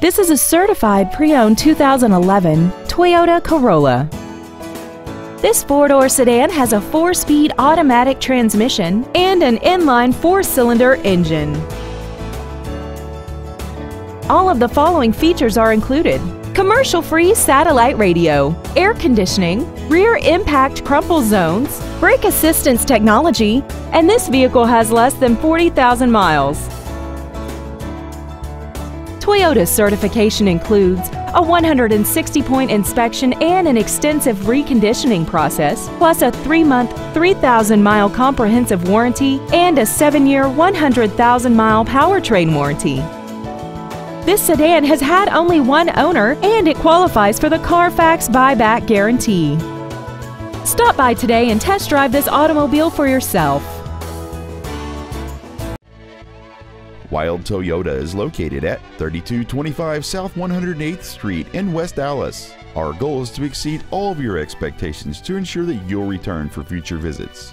This is a certified pre-owned 2011 Toyota Corolla. This four-door sedan has a 4-speed automatic transmission and an inline 4-cylinder engine. All of the following features are included: commercial-free satellite radio, air conditioning, rear impact crumple zones, brake assistance technology, and this vehicle has less than 40,000 miles. Toyota's certification includes a 160-point inspection and an extensive reconditioning process, plus a 3-month, 3,000-mile comprehensive warranty and a 7-year, 100,000-mile powertrain warranty. This sedan has had only one owner and it qualifies for the Carfax buyback guarantee. Stop by today and test drive this automobile for yourself. Wilde Toyota is located at 3225 South 108th Street in West Allis. Our goal is to exceed all of your expectations to ensure that you'll return for future visits.